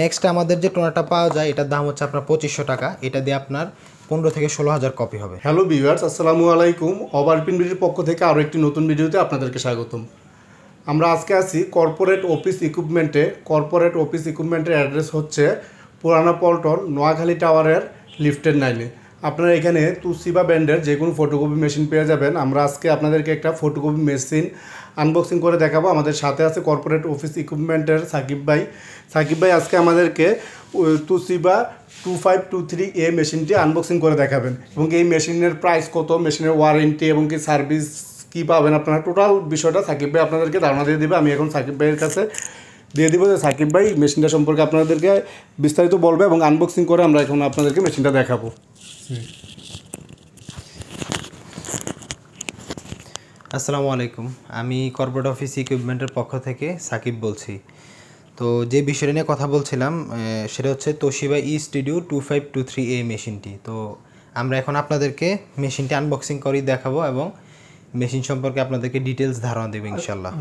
Next আমাদের যে টোনাটা পাওয়া যায় এটার দাম হচ্ছে আপনার 2500 টাকা, এটা দিয়ে আপনার 15 থেকে 16000 কপি হবে। হ্যালো ভিউয়ার্স, আসসালামু আলাইকুম। ওভারপিন ভিডিওর পক্ষ থেকে আরো একটি নতুন ভিডিওতে আপনাদেরকে স্বাগতম। আমরা আজকে আছি কর্পোরেট অফিস ইকুইপমেন্টে। কর্পোরেট অফিস ইকুইপমেন্টের অ্যাড্রেস হচ্ছে পুরানা পল্টন, নোয়াখালী টাওয়ারের লিফটের 9-এ। আপনারা এখানে তোশিবা ব্র্যান্ডের যে কোনো ফটোকপি মেশিন পেয়ে যাবেন। আমরা আজকে আপনাদেরকে একটা ফটোকপি মেশিন আনবক্সিং করে দেখাবো। আমাদের সাথে আছে কর্পোরেট অফিস ইকুইপমেন্টের সাকিব ভাই। সাকিব ভাই আজকে আমাদেরকে তোশিবা 2523A মেশিনটি আনবক্সিং করে দেখাবেন, এবং এই মেশিনের প্রাইস কত, মেশিনের ওয়ারেন্টি এবং কি সার্ভিস কী পাবেন আপনারা, টোটাল বিষয়টা সাকিব ভাই আপনাদেরকে ধারণা দিয়ে দেবে। আমি এখন সাকিব ভাইয়ের কাছে দিয়ে দিব যে সাকিব ভাই মেশিনটা সম্পর্কে আপনাদেরকে বিস্তারিত বলবে, এবং আনবক্সিং করে আমরা এখন আপনাদেরকে মেশিনটা দেখাবো। আসসালামু আলাইকুম, আমি কর্পোরেট অফিস ইকুইপমেন্টের পক্ষ থেকে সাকিব বলছি। তো যে বিষয়টা নিয়ে কথা বলছিলাম সেটা হচ্ছে তোশিবা ই স্টুডিও 2523A মেশিনটি। তো আমরা এখন আপনাদেরকে মেশিনটি আনবক্সিং করে দেখাবো এবং মেশিন সম্পর্কে আপনাদেরকে ডিটেলস ধারণা দেব ইনশাআল্লাহ।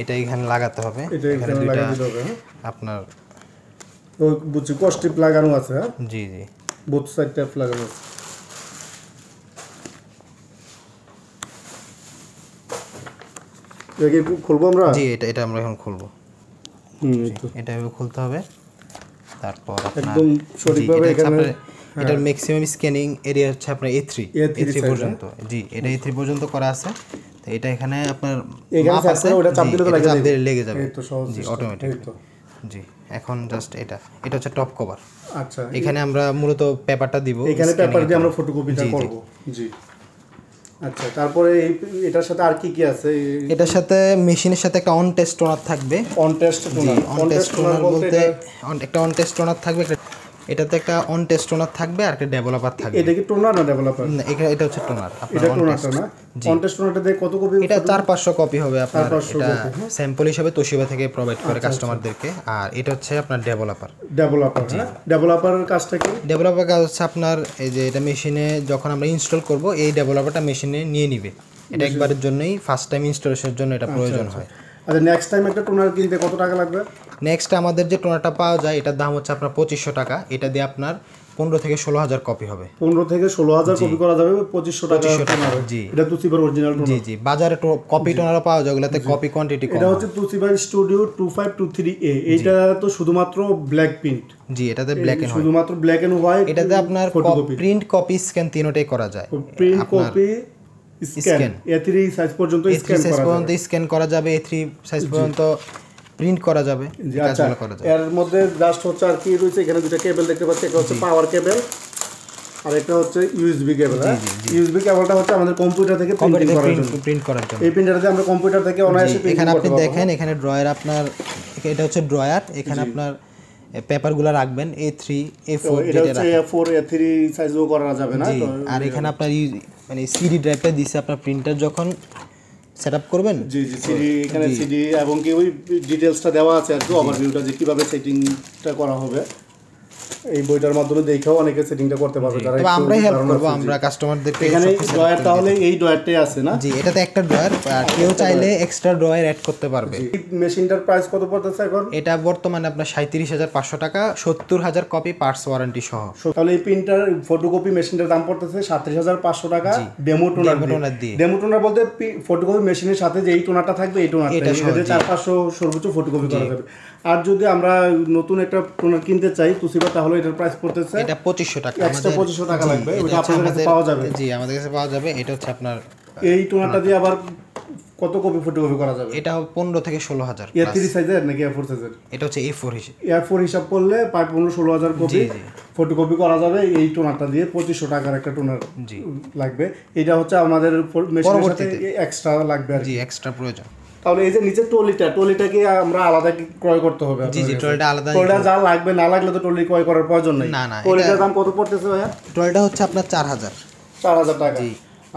এটা এখানে লাগাতে হবে, এখানে দুইটা আপনার তো বুঝি কস্ট টিপ লাগানো আছে। জি জি, বোথ সাইড টিপ লাগানো আছে। এটাকে খুলবো আমরা? জি, এটা আমরা এখন খুলবো। এটা এভাবে খুলতে হবে, তারপর একদম সঠিকভাবে এখানে এটার ম্যাক্সিমাম স্ক্যানিং এরিয়া হচ্ছে আপনার A3 পর্যন্ত। জি, এটা A3 পর্যন্ত করা আছে। তো এটা এখানে আপনার মাপ আছে, ওটা চাপ দিলে তো লেগে যাবে। তো সহজ, জি, অটোমেটিক। জি, এখন জাস্ট এটা হচ্ছে টপ কভার। আচ্ছা, এখানে আমরা মূলত পেপারটা দিব, এখানে পেপার দিয়ে আমরা ফটোকপিটা করব। জি, আচ্ছা। তারপরে এটার সাথে আর কি কি আছে? এটার সাথে মেশিনের সাথে একটা অন টেস্ট টোনার থাকবে। অন টেস্ট টোনার বলতে একটা অন টেস্ট টোনার থাকবে, এটাতে একটা অন টেস্ট টোনার থাকবে, আর একটা ডেভেলপার থাকবে। এটা কি টোনার না ডেভেলপার? না, এটা হচ্ছে টোনার। আপনার অন টেস্ট টোনারটা দিয়ে কত কপি? এটা 4-500 কপি হবে আপনার। এটা স্যাম্পল হিসেবে তোশিবা থেকে প্রোভাইড করে কাস্টমারদেরকে। আর এটা হচ্ছে আপনার ডেভেলপার। ডেভেলপারের কাজটা কি? ডেভেলপার কাজ হচ্ছে আপনার এই যে এটা মেশিনে যখন আমরা ইনস্টল করব, এই ডেভেলপারটা মেশিনে নিয়ে নেবে। এটা একবারের জন্যই, ফার্স্ট টাইম ইনস্টলেশনের জন্য এটা প্রয়োজন হয়। আর নেক্সট টাইম একটা টোনার কিনতে কত টাকা লাগবে? নেক্সট আমাদের যে টোনারটা পাওয়া যায় এটার দাম হচ্ছে আপনার 2500 টাকা, এটা দিয়ে আপনার 15 থেকে 16000 কপি হবে। 15 থেকে 16000 কপি করা যাবে 2500 টাকা টোনার। জি, এটা তোশিবার অরিজিনাল টোনার। জি জি, বাজারে কপি টোনার পাওয়া যায় যেগুলাতে কপি কোয়ান্টিটি কম। এটা হচ্ছে তোশিবা স্টুডিও 2523A। এটা তো শুধুমাত্র ব্ল্যাক প্রিন্ট। জি, এটাতে ব্ল্যাক এন্ড হোয়াইট, শুধুমাত্র ব্ল্যাক এন্ড হোয়াইট। এটাতে আপনার প্রিন্ট কপি স্ক্যান তিনটাই করা যায়। Print copy scan A3 size পর্যন্ত স্ক্যান করা যাবে, A3 সাইজ পর্যন্ত প্রিন্ট করা যাবে। আচ্ছা, এর মধ্যে জাস্ট হচ্ছে আর কি রয়েছে, এখানে দুটো কেবল দেখতে পাচ্ছি, একটা হচ্ছে পাওয়ার কেবল আর একটা হচ্ছে ইউএসবি কেবল। ইউএসবি কেবলটা হচ্ছে আমাদের কম্পিউটার থেকে প্রিন্ট করার জন্য। এই প্রিন্টারতে আমরা কম্পিউটার থেকে অনায়াসে প্রিন্ট করতে পারি। এখানে আপনি দেখেন, এখানে ড্রয়ার আপনার, এটা হচ্ছে ড্রয়ার, এখানে আপনার পেপারগুলো রাখবেন A3 A4 A3 সাইজও করা যাবে না। আর এখানে আপনার মানে সিডি ড্রাইভটা দিছে, আপনার প্রিন্টার যখন সেটআপ করবেন। জি জি, সিডি, এখানে সিডি এবং কি ওই ডিটেইলসটা দেওয়া আছে আর কি, ওভারভিউটা যে কিভাবে সেটিংটা করা হবে। এই বইটার মাধ্যমে দেখাও অনেকে সেটিংটা করতে পারবে। তাহলে আমরাই হেল্প করব, আমরা কাস্টমারদেরকে। এখানে ড্রয়ার, তাহলে এই ড্রয়ারটাই আছে না? জি, এটাতে একটা ড্রয়ার, আর কেউ চাইলে এক্সট্রা ড্রয়ার অ্যাড করতে পারবে। মেশিনটার প্রাইস কত পড়তেছে এখন? এটা বর্তমানে আপনার 37500 টাকা, 70000 কপি পার্টস ওয়ারেন্টি সহ। তাহলে এই প্রিন্টার ফটোকপি মেশিনটার দাম পড়তেছে 37500 টাকা ডেমো টোনার দিয়ে। ডেমো টোনার বলতে ফটোকপি মেশিনের সাথে যে এই টোনারটা থাকবে, এই টোনারটা দিয়ে 4-500 সর্বোচ্চ ফটোকপি করা যাবে। আর যদি আমরা নতুন একটা টোনার কিনতে চাই তোশিবা, তাহলে এটার প্রাইস পড়তেছে এটা 2500 টাকা। এক্সট্রা 2500 টাকা লাগবে, ওটা আপনাদের কাছে পাওয়া যাবে। জি, আমাদের কাছে পাওয়া যাবে। এটা হচ্ছে আপনার এই টোনারটা দিয়ে আবার কত কপি ফটোকপি করা যাবে? এটা 15 থেকে 16000। A3 সাইজের নাকি A4 সাইজের? এটা হচ্ছে A4 হিসাব। A4 হিসাব করলে 15 16000 কপি ফটোকপি করা যাবে এই টোনারটা দিয়ে। 2500 টাকার একটা টোনার লাগবে। এটা হচ্ছে আমাদের মেশিনের সাথে এক্সট্রা লাগবে আর কি, এক্সট্রা প্রয়োজন। তাহলে এই যে নিচে ট্রলিটা ট্রলিটাকে আমরা আলাদা ক্রয় করতে হবে। জি জি ট্রলিটা আলাদা, ট্রলিটা যা লাগবে না লাগলে তো ট্রলি ক্রয় করার প্রয়োজন নেই। না না, ট্রলিটার দাম কত পড়তেছে ভাইয়া? ট্রলিটা হচ্ছে আপনার 4000 টাকা। জি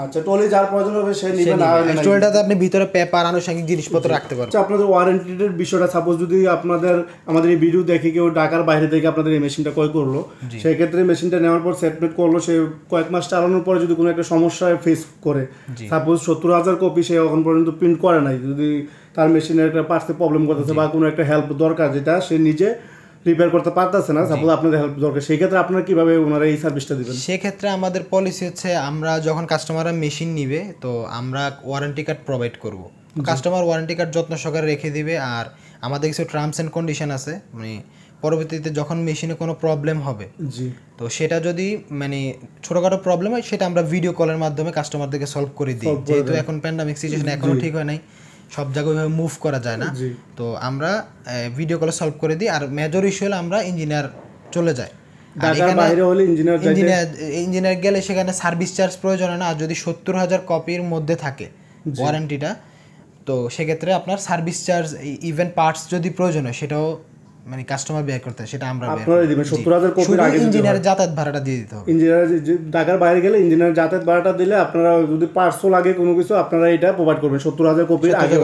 আচ্ছা, ট্রলি যার প্রয়োজন হবে সে নেবেন। আর ট্রলিটাতে আপনি ভিতরে পেপার আনুষঙ্গিক জিনিসপত্র রাখতে পারবেন। আচ্ছা, আপনাদের ওয়ারেন্টির বিষয়টা সাপোজ যদি আপনাদের আমাদের এই ভিডিও দেখে কেউ ঢাকার বাইরে থেকে আপনাদের এই মেশিনটা ক্রয় করলো, সেই ক্ষেত্রে মেশিনটা নেওয়ার পর সেটমেট করলো, সে কয়েক মাস চালানোর পরে যদি কোনো একটা সমস্যায় ফেস করে, সাপোজ 70000 কপি সে এখন পর্যন্ত প্রিন্ট করে নাই, যদি তার মেশিনের একটা পার্টসে প্রবলেম করতেছে বা কোনো একটা হেল্প দরকার যেটা সে নিজে রিপেয়ার করতে পারতেছে না, সাপোজ আপনাদের হেল্প দরকার, সেই ক্ষেত্রে আপনারা কিভাবে ওনারা এই সার্ভিসটা দিবেন? সেক্ষেত্রে আমাদের পলিসি হচ্ছে আমরা যখন কাস্টমাররা মেশিন নিবে তো আমরা ওয়ারেন্টি কার্ড প্রোভাইড করব। কাস্টমার ওয়ারেন্টি কার্ড যত্ন সহকারে রেখে দিবে। আর আমাদের কিছু টার্মস অ্যান্ড কন্ডিশন আছে, মানে পরবর্তীতে যখন মেশিনে কোনো প্রবলেম হবে, জি তো সেটা যদি মানে ছোটখাটো প্রবলেম হয় সেটা আমরা ভিডিও কলের মাধ্যমে কাস্টমারদেরকে সলভ করে দিই। যেহেতু এখন প্যান্ডামিক সিচুয়েশন এখনও ঠিক হয় নাই, সব জায়গায় মুভ করা যায় না, তো আমরা ভিডিও কলে সলভ করে দিই। আর মেজর ইস্যু হলে আমরা ইঞ্জিনিয়ার চলে যাই, ইঞ্জিনিয়ার গেলে সেখানে সার্ভিস চার্জ প্রয়োজন হয় না। আর যদি 70000 কপির মধ্যে থাকে ওয়ারেন্টিটা, তো সেক্ষেত্রে আপনার সার্ভিস চার্জ ইভেন পার্টস যদি প্রয়োজন হয় সেটাও মানে কাস্টমার ব্যয় করতে হয়, সেটা আমরা দিবেন। 70000 কপির আগে ইঞ্জিনিয়ার যাতায়াত ভাড়াটা দিয়ে দিতে হবে। ইঞ্জিনিয়ার ঢাকার বাইরে গেলে ইঞ্জিনিয়ার যাতায়াত ভাড়াটা দিলে আপনারা যদি পার্সেল আগে কোনো কিছু আপনারা এটা প্রোভাইড করবেন 70000 কপির আগে।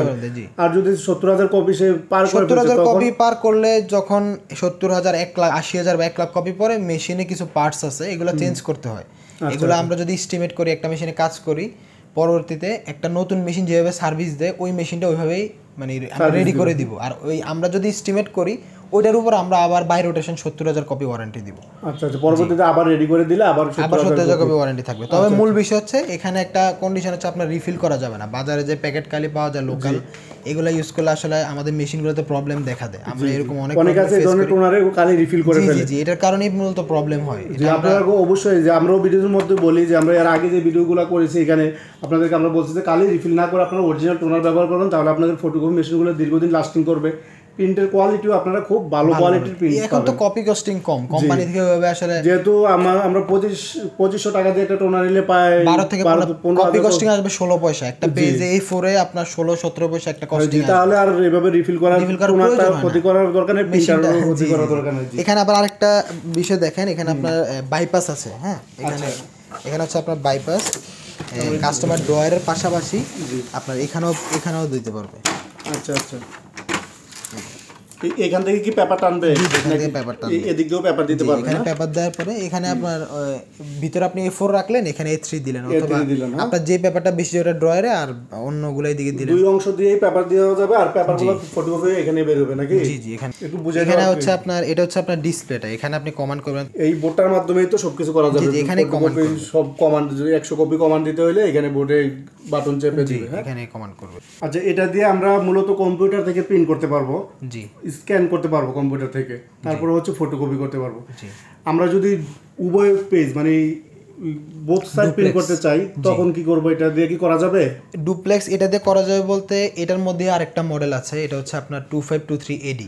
আর যদি 70000 কপি সে পার করে, 70000 কপি পার করলে যখন 70000 1,80,000 বা 1,00,000 কপি পরে মেশিনে কিছু পার্টস আছে এগুলো চেঞ্জ করতে হয়। এগুলো আমরা যদি এস্টিমেট করি, একটা মেশিনে কাজ করি, পরবর্তীতে একটা নতুন মেশিন যেভাবে সার্ভিস দেয় ওই মেশিনটা ওইভাবেই মানে রেডি করে দিব। আর ওই আমরা যদি এস্টিমেট করি ওইটার উপর আমরা আবার বাই রোটেশন 70000 কপি ওয়ারেন্টি দিব। আচ্ছা আচ্ছা, পরবর্তীতে আবার রেডি করে দিলে আবার 70000 কপি ওয়ারেন্টি থাকবে। তবে মূল বিষয় হচ্ছে এখানে একটা কন্ডিশন হচ্ছে আপনার রিফিল করা যাবে না। বাজারে যে প্যাকেট কালি পাওয়া যায় লোকাল, এগুলো ইউজ করলে আসলে আমাদের মেশিনগুলোতে প্রবলেম দেখা দেয়। আমরা এরকম অনেক আছে ধরনের টোনারে কালি রিফিল করে ফেলে। জি জি, এটার কারণেই মূলত প্রবলেম হয়। যে আপনারা অবশ্যই যে আমরাও ভিডিওর মধ্যে বলি যে আমরা এর আগে যে ভিডিওগুলো করেছি এখানে আপনাদেরকে আমরা বলছি যে কালি রিফিল না করে আপনারা অরিজিনাল টোনার ব্যবহার করুন, তাহলে আপনাদের ফটোকপি মেশিনগুলো দীর্ঘদিন লাস্টিং করবে। প্রিন্টের কোয়ালিটিও আপনারা খুব ভালো কোয়ালিটির প্রিন্ট পাবেন। এখন তো কপি কস্টিং কম, কোম্পানি থেকে ওইভাবে আসলে, যেহেতু আমরা 2500 টাকা দিয়ে একটা টোনার নিলে পাই 12 থেকে 15, কপি কস্টিং আসবে 16 পয়সা একটা পেজে, এই ফোরে আপনার 16 17 পয়সা একটা কস্টিং আসবে। তাহলে আর এইভাবে রিফিল করার ক্ষতি করার দরকার নেই, প্রিন্টারের ক্ষতি করার দরকার নেই। এখানে আবার আরেকটা বিষয় দেখেন, এখানে আপনার বাইপাস আছে। হ্যাঁ, এখানে হচ্ছে আপনার বাইপাস কাস্টমার ডয়ারের পাশাপাশি আপনার এখানেও দিতে পারবে। আচ্ছা আচ্ছা, এখান থেকে কি পেপার টানবে? পেপার টানবে, এদিকেও পেপার দিতে পারবেন। এখানে পেপার দেওয়ার পরে এখানে আপনার ভিতরে আপনি A4 রাখলেন, এখানে A3 দিলেন, অথবা আপনার যে পেপারটা বেশি যেটা ড্রয়ারে আর অন্যগুলো এদিকে দিলেন, দুই অংশ দিয়ে পেপার দেওয়া যাবে। আর পেপারগুলো ফটোকপি এখানে বের হবে নাকি? জি জি, এখানে একটু বুঝাই দাও। এখানে হচ্ছে আপনার এটা হচ্ছে আপনার ডিসপ্লেটা, এখানে আপনি কমান্ড করবেন। এই বোর্ডটার মাধ্যমেই তো সবকিছু করা যাবে। জি, এখানে কমান্ড সব কমান্ড, যদি 100 কপি কমান্ড দিতে হলে এখানে বোর্ডে বাটন চেপে দিবেন, এখানে কমান্ড করবে। আচ্ছা, এটা দিয়ে আমরা মূলত কম্পিউটার থেকে প্রিন্ট করতে পারবো। জি, স্ক্যান করতে পারবো কম্পিউটার থেকে, তারপর হচ্ছে ফটোকপি করতে পারবো। আমরা যদি উভয় পেজ মানে বোথ সাইড প্রিন্ট করতে চাই তখন কি করব? এটা দিয়ে কি করা যাবে? ডুপ্লেক্স এটা দিয়ে করা যাবে বলতে এটার মধ্যে আরেকটা মডেল আছে, এটা হচ্ছে আপনার 2523AD।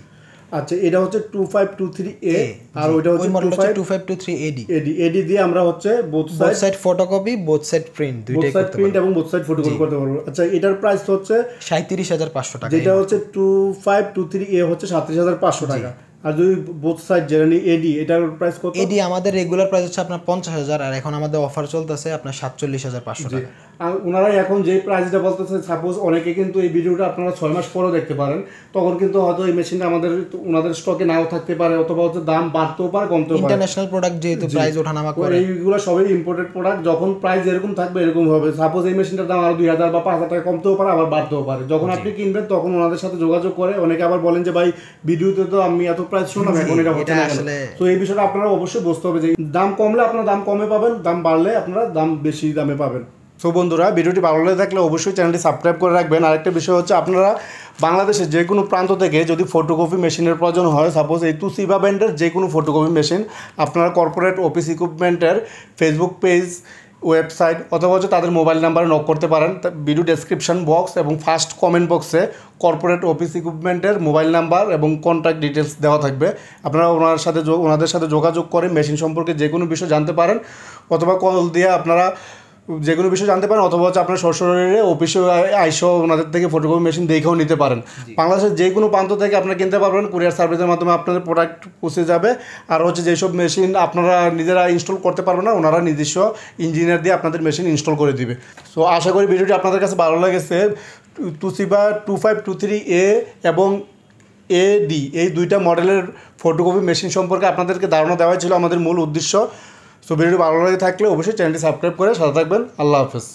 আচ্ছা, এটা হচ্ছে 2523A আর ওটা হচ্ছে 2523AD। AD দিয়ে আমরা হচ্ছে both side photocopy, both side print, দুইটাই করতে পারবো। বোথ সাইড প্রিন্ট এবং বোথ সাইড ফটোকপি করতে পারবো। আচ্ছা, এটার প্রাইস হচ্ছে 37500 টাকা। যেটা হচ্ছে 2523A হচ্ছে 37500 টাকা। আর যদি বোথ সাইড জার্নি AD এটার প্রাইস কত? AD আমাদের রেগুলার প্রাইস হচ্ছে আপনার 50000 আর এখন আমাদের অফার চলতেছে আপনার 47500 টাকা। আর ওনারা এখন যে প্রাইসটা বলতেছে, সাপোজ অনেকে কিন্তু এই ভিডিওটা আপনারা 6 মাস পরেও দেখতে পারেন, তখন কিন্তু হয়তো এই মেশিনটা ওনাদের স্টকে নাও থাকতে পারে, অথবা হচ্ছে দাম বাড়তেও পারে কমতেও পারে। ইন্টারন্যাশনাল প্রোডাক্ট যেহেতু প্রাইস ওঠানামা করে, এইগুলো সবই ইম্পোর্টেড প্রোডাক্ট, যখন প্রাইস এরকম থাকবে এরকম হবে। সাপোজ এই মেশিনটার দাম আরো 2000 বা 5000 টাকা কমতেও পারে আবার বাড়তেও পারে। যখন আপনি কিনবেন তখন ওনাদের সাথে যোগাযোগ করে। অনেকে আবার বলেন যে ভাই ভিডিওতে তো আমি এত প্রাইস শোনাম, এখন এটা হচ্ছে না। তো এই বিষয়টা আপনারা অবশ্যই বুঝতে হবে যে দাম কমলে আপনারা দাম কমে পাবেন, দাম বাড়লে আপনারা দাম বেশি দামে পাবেন। তো বন্ধুরা, ভিডিওটি ভালো লেগে থাকলে অবশ্যই চ্যানেলটি সাবস্ক্রাইব করে রাখবেন। আরেকটা বিষয় হচ্ছে, আপনারা বাংলাদেশের যে কোনো প্রান্ত থেকে যদি ফটোকপি মেশিনের প্রয়োজন হয়, সাপোজ এই তোশিবা ব্র্যান্ডের যে কোনো ফটোকপি মেশিন আপনারা কর্পোরেট অফিস ইকুইপমেন্টের ফেসবুক পেজ, ওয়েবসাইট অথবা হচ্ছে তাদের মোবাইল নাম্বারে নক করতে পারেন। ভিডিও ডেসক্রিপশন বক্স এবং ফার্স্ট কমেন্ট বক্সে কর্পোরেট অফিস ইকুইপমেন্টের মোবাইল নাম্বার এবং কন্ট্যাক্ট ডিটেলস দেওয়া থাকবে। আপনারা ওনাদের সাথে যোগাযোগ করে মেশিন সম্পর্কে যে কোনো বিষয় জানতে পারেন, অথবা কল দিয়ে আপনারা যেগুলো বিষয় জানতে পারেন, অথবা হচ্ছে আপনার সরাসরি অফিসে আইসো ওনাদের থেকে ফটোকপি মেশিন দেখেও নিতে পারেন। বাংলাদেশের যে কোনো প্রান্ত থেকে আপনারা কিনতে পারবেন, কুরিয়ার সার্ভিসের মাধ্যমে আপনাদের প্রোডাক্ট পৌঁছে যাবে। আর হচ্ছে যেসব মেশিন আপনারা নিজেরা ইনস্টল করতে পারবেন না, ওনারা নিজস্ব ইঞ্জিনিয়ার দিয়ে আপনাদের মেশিন ইনস্টল করে দিবে। সো আশা করি ভিডিওটি আপনাদের কাছে ভালো লেগেছে। তোশিবা 2523A এবং AD এই দুইটা মডেলের ফটোকপি মেশিন সম্পর্কে আপনাদেরকে ধারণা দেওয়া ছিল আমাদের মূল উদ্দেশ্য। সো ভিডিওটি ভালো লাগে থাকলে অবশ্যই চ্যানেলটি সাবস্ক্রাইব করে সাথে থাকবেন। আল্লাহ হাফেজ।